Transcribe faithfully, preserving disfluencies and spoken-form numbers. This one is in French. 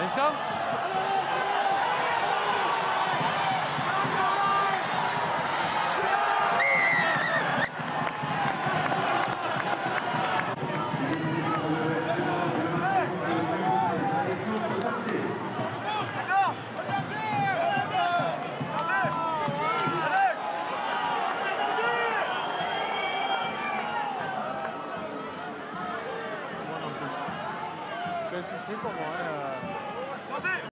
C'est ça ? C'est pour moi.